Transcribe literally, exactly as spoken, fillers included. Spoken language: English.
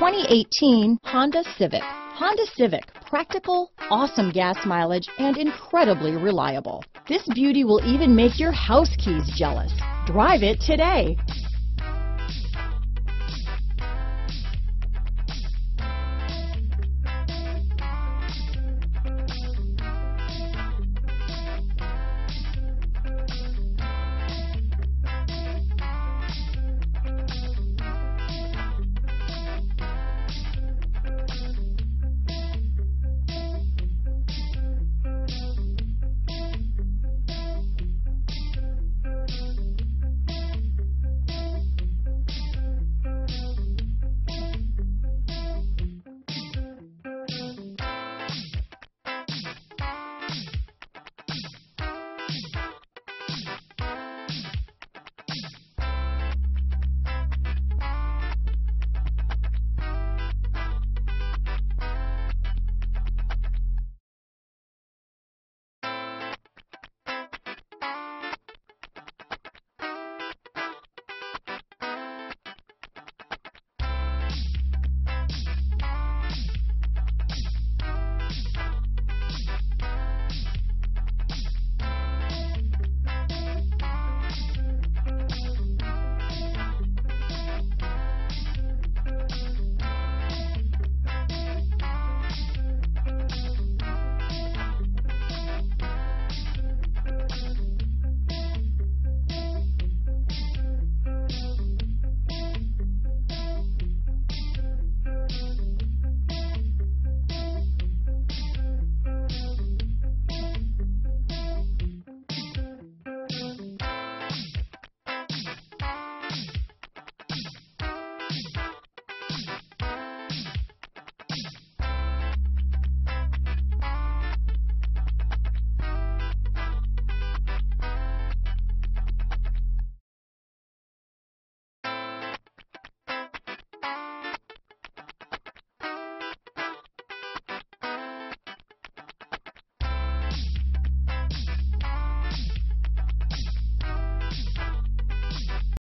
twenty eighteen Honda Civic. Honda Civic, practical, awesome gas mileage, and incredibly reliable. This beauty will even make your house keys jealous. Drive it today.